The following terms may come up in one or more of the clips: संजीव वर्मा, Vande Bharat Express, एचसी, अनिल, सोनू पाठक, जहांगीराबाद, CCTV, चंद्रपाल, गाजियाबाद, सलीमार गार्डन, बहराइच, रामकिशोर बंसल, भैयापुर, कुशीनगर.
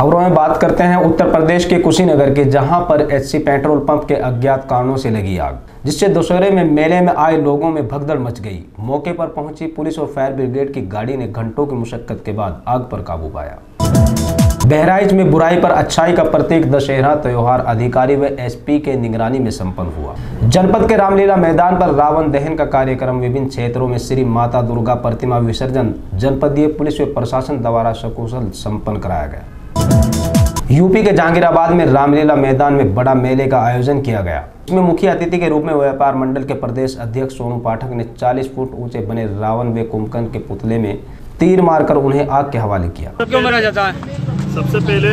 खबरों में बात करते हैं उत्तर प्रदेश के कुशीनगर के, जहां पर एचसी पेट्रोल पंप के अज्ञात कारणों से लगी आग, जिससे दशहरे में मेले में आए लोगों में भगदड़ मच गई। मौके पर पहुंची पुलिस और फायर ब्रिगेड की गाड़ी ने घंटों की मुशक्कत के बाद आग पर काबू पाया। बहराइच में बुराई पर अच्छाई का प्रतीक दशहरा त्योहार अधिकारी व एसपी के निगरानी में संपन्न हुआ। जनपद के रामलीला मैदान पर रावण दहन का कार्यक्रम, विभिन्न क्षेत्रों में श्री माता दुर्गा प्रतिमा विसर्जन जनपदीय पुलिस व प्रशासन द्वारा सकुशल संपन्न कराया गया। यूपी के जहांगीराबाद में रामलीला मैदान में बड़ा मेले का आयोजन किया गया, इसमें मुख्य अतिथि के रूप में व्यापार मंडल के प्रदेश अध्यक्ष सोनू पाठक ने 40 फुट ऊंचे बने रावण व कुंभकर्ण के पुतले में तीर मारकर उन्हें आग के हवाले किया। क्यों मारा जाता है? सबसे पहले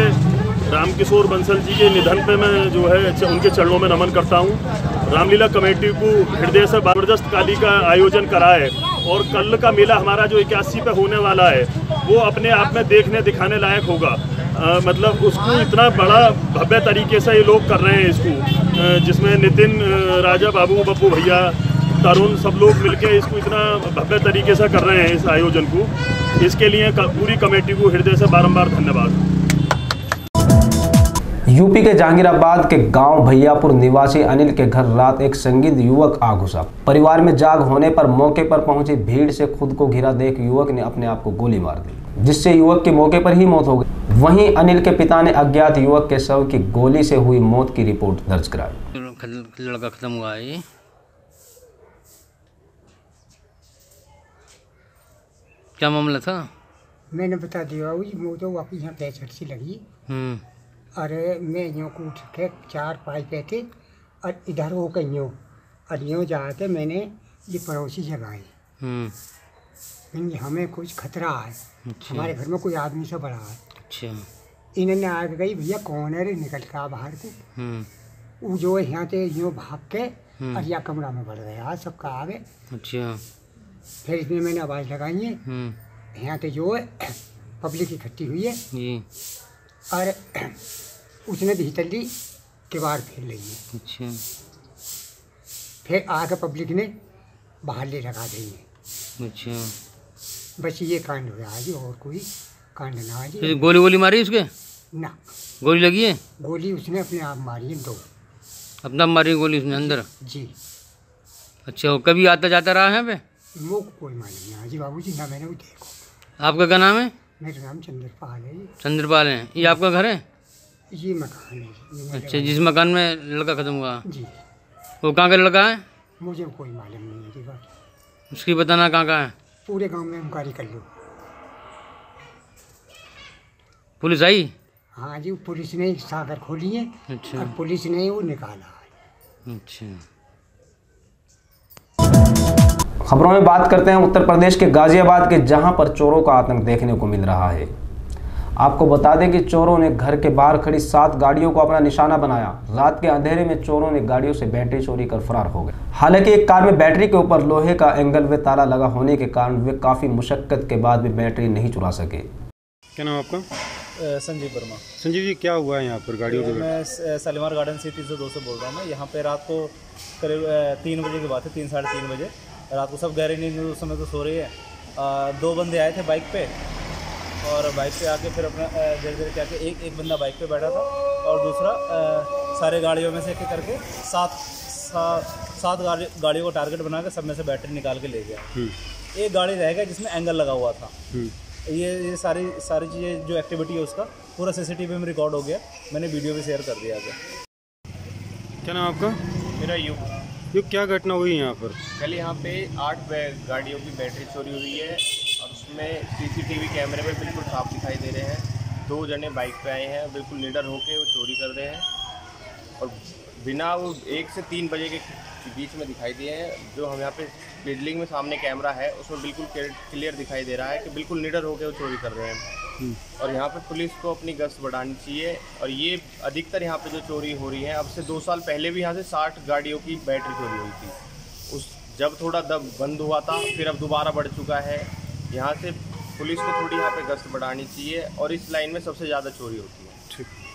रामकिशोर बंसल जी के निधन पे मैं जो है उनके चरणों में नमन करता हूँ। रामलीला कमेटी को हृदय से जबरदस्त काली का आयोजन करा है और कल का मेला हमारा जो 81 पे होने वाला है वो अपने आप में देखने दिखाने लायक होगा। मतलब उसको इतना बड़ा भव्य तरीके से ये लोग कर रहे हैं इसको, जिसमें नितिन, राजा बाबू, बप्पू भैया, तरुण सब लोग मिलके इसको इतना भव्य तरीके से कर रहे हैं इस आयोजन को। इसके लिए पूरी कमेटी को हृदय से बारंबार धन्यवाद। यूपी के जहांगीराबाद के गांव भैयापुर निवासी अनिल के घर रात एक संगीत युवक आ घुसा। परिवार में जाग होने पर मौके पर पहुंची भीड़ से खुद को घिरा देख युवक ने अपने आप को गोली मार दी, जिससे युवक की मौके पर ही मौत हो गई। वहीं अनिल के पिता ने अज्ञात युवक के शव की गोली से हुई मौत की रिपोर्ट दर्ज कराई। लड़का खत्म हुआ है, क्या मामला था? मैंने बता दिया, मुझे वापस यहाँ पैसठ सी लगी। अरे मैं यूँ कूट के 4-5 पैसे और इधर हो गई यूँ और यूँ जाते मैंने ये पड़ोसी जगाई। हमें कुछ खतरा है, हमारे घर में कोई आदमी से बड़ा है। अच्छा, इन्होंने आग गई, भैया कौन है रे, निकल का बाहर को। वो जो यहाँ से यूँ भाग के और यहाँ कमरा में बढ़ गया सबका आगे। अच्छा, फिर इसमें मैंने आवाज़ लगाई है, यहाँ तो जो पब्लिक इकट्ठी हुई है और उसने भीतर ली किवाड़ फैल रही है। अच्छा, फिर आके पब्लिक ने बाहर ले लगा दी है। अच्छा, बस ये कांड हुआ आज, और कोई कांड ना आज। गोली गोली मारी उसके ना, गोली लगी है, गोली उसने अपने आप मारी है, 2 अपना मारी गोली उसने अंदर जी। अच्छा, वो कभी आता जाता रहा है पे? वो कोई मालूम नहीं जी बाबूजी, ना मैंने वो देखो। आपका क्या नाम है? मेरा नाम चंद्रपाल है। चंद्रपाल हैं, ये आपका घर है? ये मकान है। अच्छा, जिस मकान में लड़का खत्म हुआ जी, वो कहाँ का लड़का है? मुझे कोई मालूम नहीं है जी बात, उसकी बताना कहाँ का है? पूरे गांव में इंक्वायरी कर लो। पुलिस आई? हाँ जी, पुलिस ने सागर खोली है। अच्छा, पुलिस ने वो निकाला है। अच्छा, खबरों में बात करते हैं उत्तर प्रदेश के गाजियाबाद के, जहां पर चोरों का आतंक देखने को मिल रहा है। आपको बता दें कि चोरों ने घर के बाहर खड़ी 7 गाड़ियों को अपना निशाना बनाया। रात के अंधेरे में चोरों ने गाड़ियों से बैटरी चोरी कर फरार हो गए। हालांकि एक कार में बैटरी के ऊपर लोहे का एंगल व ताला लगा होने के कारण वे काफ़ी मुशक्कत के बाद भी बैटरी नहीं चुरा सके। क्या नाम आपका? संजीव वर्मा। संजीव जी, क्या हुआ है यहाँ पर गाड़ियों के? मैं सलीमार गार्डन से 302 बोल रहा हूँ। मैं यहाँ पर रात को करीब 3 बजे की बात है, 3 साढ़े 3 बजे रात को सब गहरे नींद उस समय तो सो रही है। 2 बंदे आए थे बाइक पे और बाइक पे आके फिर अपना धीरे धीरे क्या के एक बंदा बाइक पे बैठा था और दूसरा सारे गाड़ियों में से एक करके 7 गाड़ियों को टारगेट बना के सब में से बैटरी निकाल के ले गया। एक गाड़ी रह गया जिसमें एंगल लगा हुआ था। ये सारी चीज़ें जो एक्टिविटी है उसका पूरा CCTV में रिकॉर्ड हो गया, मैंने वीडियो भी शेयर कर दिया आगे। क्या नाम आपका? मेरा ये क्या घटना हुई यहाँ पर? कल यहाँ पे 8 गाड़ियों की बैटरी चोरी हुई है और उसमें CCTV कैमरे में बिल्कुल साफ दिखाई दे रहे हैं। 2 जने बाइक पे आए हैं, बिल्कुल निडर होके वो चोरी कर रहे हैं और बिना वो 1 से 3 बजे के बीच में दिखाई दिए हैं। जो हम यहाँ पे बिल्डिंग में सामने कैमरा है उसमें बिल्कुल क्लियर दिखाई दे रहा है कि बिल्कुल निडर होकर वो चोरी कर रहे हैं और यहाँ पर पुलिस को अपनी गश्त बढ़ानी चाहिए। और ये अधिकतर यहाँ पे जो चोरी हो रही है, अब से 2 साल पहले भी यहाँ से 60 गाड़ियों की बैटरी चोरी हुई थी, उस जब थोड़ा दब बंद हुआ था, फिर अब दोबारा बढ़ चुका है। यहाँ से पुलिस को थोड़ी यहाँ पर गश्त बढ़ानी चाहिए और इस लाइन में सबसे ज़्यादा चोरी होती है।